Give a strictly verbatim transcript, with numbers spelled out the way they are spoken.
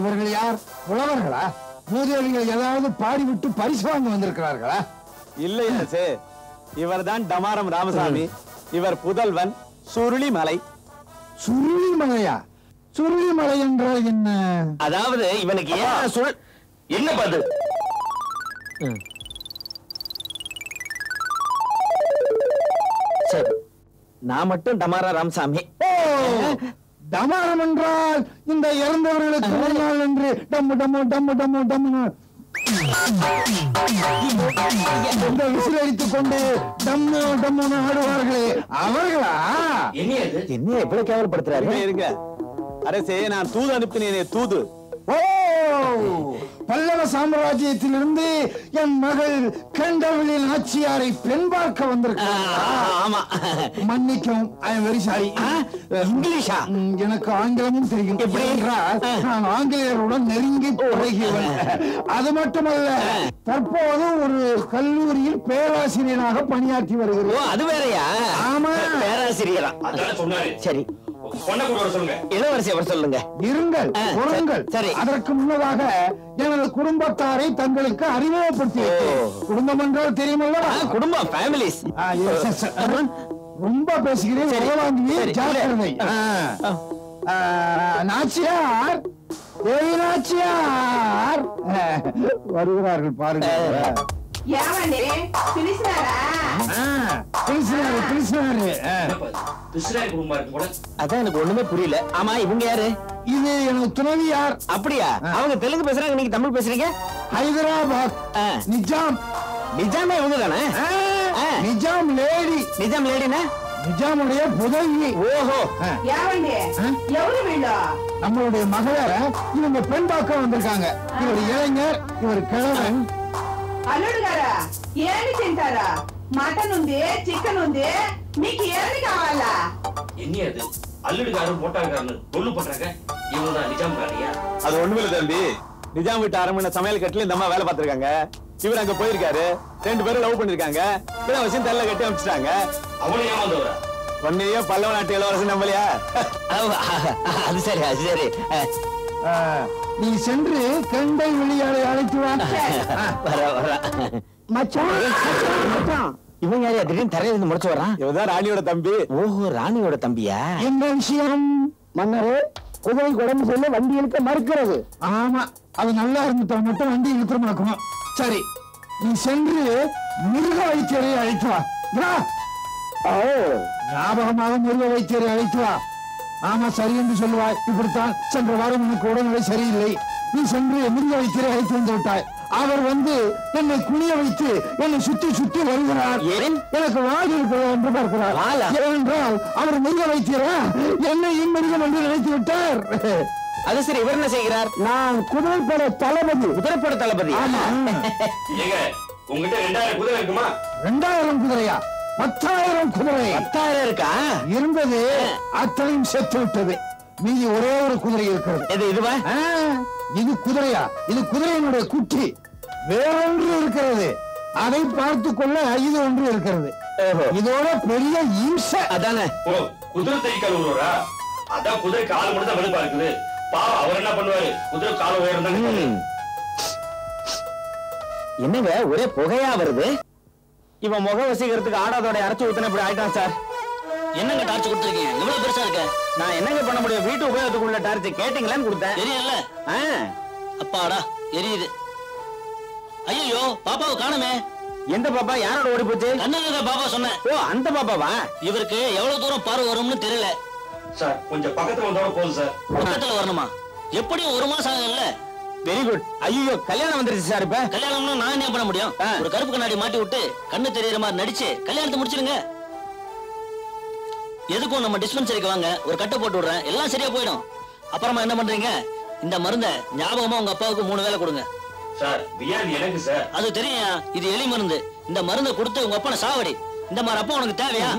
இவர்கள் யார்? புலவர்களா? மூதேவிகள் ஏதாவது பாடிவிட்டு பரிசு வாங்க வந்திருக்கிறார்களா? இல்லை அரசே, இவர்தான் டமாரம் ராமசாமி. இவர் புதல்வன் சுருளிமலை. சுருளிமலையா? சுருளிமலை என்றால் என்ன? அதாவது இவனுக்கு ஏன் சுருள் என்ன பது? சரி, நான் மட்டும் டமாரா ராமசாமி. டமாரம் என்றால் இந்த இறந்தவர்களுக்கு முன்னால் என்று டம்மு டம்மு டம்மு டம்மு டம்மு இந்த விசில் அடித்துக் கொண்டு டம்மு டம்முன்னு ஆடுவார்களே, அவர்களா? என்ன எப்படி கேவலப்படுத்துறாரு? இருங்க அரசே, நான் தூது அனுப்பினேனே, தூது. ஓ, பல்லவ சாம்ராஜ்யத்திலிருந்து என் மகள் கண்டவளின் ஆட்சியாரை பெண் பார்க்க வந்திருக்கிறார். மன்னிக்கவும், ஐ எம் வெரி சாரி. இங்கிலீஷா? எனக்கு ஆங்கிலமும் தெரியும். எப்படி என்றால், நான் ஆங்கிலேயருடன் நெருங்கி பழகியவன். அது மட்டுமல்ல, தற்போது ஒரு கல்லூரியில் பேராசிரியராக பணியாற்றி வருகிறேன். அது வேறையா? ஆமா, பேராசிரியரா? சரி, இளவரசி அவர் சொல்லுங்க. இருங்கள், பொருங்கள். அதற்கு முன்னதாக எனது குடும்பத்தாரை தங்களுக்கு அறிமுகப்படுத்தி, குடும்பம் என்றால் தெரியுமல்ல, குடும்பம், ஃபேமிலிஸ். ரொம்ப பேசுகிறேன், உறவாங்குவேன், ஜாக்கிரதை. நாச்சியார், தேவி நாச்சியார் வருகிறார்கள் பாருங்க. ஒண்ணுமே புரியல. ஆமா, இவங்க யாரு? இது எனக்கு துணவி. யார்? அப்படியா? அவங்க தெலுங்கு பேசுறாங்க, நீங்க தமிழ் பேசுறீங்க. ஹைதராபாத் நிஜாம். நிஜாமே இவங்க தானே? நிஜாம் லேடி. நிஜாம் லேடினா நிஜாமுடைய புதவி. ஓஹோ, நம்மளுடைய மகளரை இவங்க பெண் பார்க்க வந்திருக்காங்க. இவர் இளைஞர், இவர் கிழவன். అల్లుడు గారా, ఏమి తింటారా? మటన్ ఉంది, చికెన్ ఉంది, మీకు ఏది కావాలా? ఎన్ని అది అల్లుడు గారు మోటార్ గారు దొల్లు పట్టాక ఇవరా నిజాం గారిயா? అది ఒండువేల తంబి. నిజాం வீட்டு அரண்மனை சமையல் கட்டில இந்த அம்மா வேலை பார்த்திருக்காங்க. இவர் அங்க போயிருக்காரு, ரெண்டு பேரும் லவ் பண்ணிருக்காங்க, பிற வசியம் தள்ள கட்டி அனுப்பிச்சிட்டாங்க. அவளே ஏமாந்தவரா? ஒன்னையே பல்லவ நாட்டு இளவரசன் நம்பலையா? அது சரி, அது சரி. நீ சென்று கண்டை வெளியாளை அழைத்து வா. மச்சான், இவன் யாரையா திடீர்னு தரையில இருந்து முடிச்சு வர்றான்? இவதான் ராணியோட தம்பி. ஓஹோ, ராணியோட தம்பியா? என்ன விஷயம் மன்னரே? குதிரை உடம்பு சொல்ல வண்டி இழுக்க மறுக்கிறது. ஆமா, அது நல்லா இருந்துட்டா மட்டும் வண்டி இழுக்கிறமாக்குமா? சரி, நீ சென்று மிருக வைத்தியரை அழைத்து வா. ஓ, ஞாபகமாக மிருக வைத்தியரை அழைத்து வா. ஆமா, சரி என்று சொல்லுவாய். இப்படித்தான் சென்ற வாரம் உனக்கு உடல்நிலை சரியில்லை, நீ சென்று மிருக வைத்தியரை அழைத்து வந்து விட்டாய். அவர் வந்து என்னை குனிய வைத்து என்னை சுத்தி சுத்தி வருகிறார். எனக்கு வால் இருக்கிறது என்று பார்க்கிறார். ஏனென்றால் அவர் மிருக வைத்தியரா, என்னை மிருகம் என்று நினைத்து விட்டார். அது சரி, இவர் என்ன செய்கிறார்? நான் குதிரைப்பட தளபதி. குதிரைப்பட தளபதி? ஆமா. உங்ககிட்ட ரெண்டாயிரம் குதிரை இருக்குமா? ரெண்டாயிரம் குதிரையா? பத்தாயிரம் குதிரை. பத்தாயிரம் இருக்கா? இருந்தது, அத்தனையும் செத்து விட்டது. மீதி ஒரே ஒரு குதிரை இருக்கிறது. இதுவா? இது குதிரையா? இது குதிரையினுடைய குட்டி. வேறொன்று இருக்கிறது, அதை பார்த்து கொள்ள இது ஒன்று இருக்கிறது. இதோட பெரிய ஈம்சை அதானே? குதிரை தை கழுவுறா? அதான் குதிரை கால் மட்டும் தான் வெளுப்பா இருக்குது. பாவம், அவர் என்ன பண்ணுவாரு? குதிரை கால் உயர்ந்தாங்க. என்னங்க ஒரே புகையா வருது? இவன் முக வசீகரத்துக்கு ஆடாதோட அரைச்சு ஊத்தின இப்படி ஆயிட்டான் சார். என்னங்க டார்ச் கொடுத்துருக்கீங்க? இவ்வளவு பெருசா இருக்க? நான் என்னங்க பண்ண முடியும்? வீட்டு உபயோகத்துக்குள்ள டார்ச் கேட்டீங்களான்னு கொடுத்தேன். தெரியல. அப்பாடா, எரியுது. ஐயோ, பாப்பாவை காணுமே. எந்த பாப்பா? யாரோட ஓடி போச்சு? கண்ணங்க பாப்பா சொன்னேன். ஓ, அந்த பாப்பாவா? இவருக்கு எவ்வளவு தூரம் பார்வை வரும்னு தெரியல சார். கொஞ்சம் பக்கத்துல வந்தோட போதும் சார். பக்கத்துல வரணுமா? எப்படியும் ஒரு மாசம் ஆகும்ல. Very good. ஐயோ, கல்யாணம் வந்துருச்சு சார். இப்ப கல்யாணம்னா நான் என்ன பண்ண முடியும்? ஒரு கருப்பு கண்ணாடி மாட்டி விட்டு கண்ணு தெரியற மாதிரி நடிச்சு கல்யாணத்தை முடிச்சிருங்க. எதுக்கும் நம்ம டிஸ்பென்சரிக்கு வாங்க, ஒரு கட்டை போட்டு விடுறேன், எல்லாம் சரியா போயிடும். அப்புறமா என்ன பண்றீங்க? இந்த மருந்த ஞாபகமா உங்க அப்பாவுக்கு மூணு வேளை கொடுங்க சார். வியாதி எனக்கு சார். அது தெரியும், இது எலி மருந்து. இந்த மருந்தை கொடுத்து உங்க அப்பா சாவடி. இந்த மாதிரி அப்பா உனக்கு தேவையா?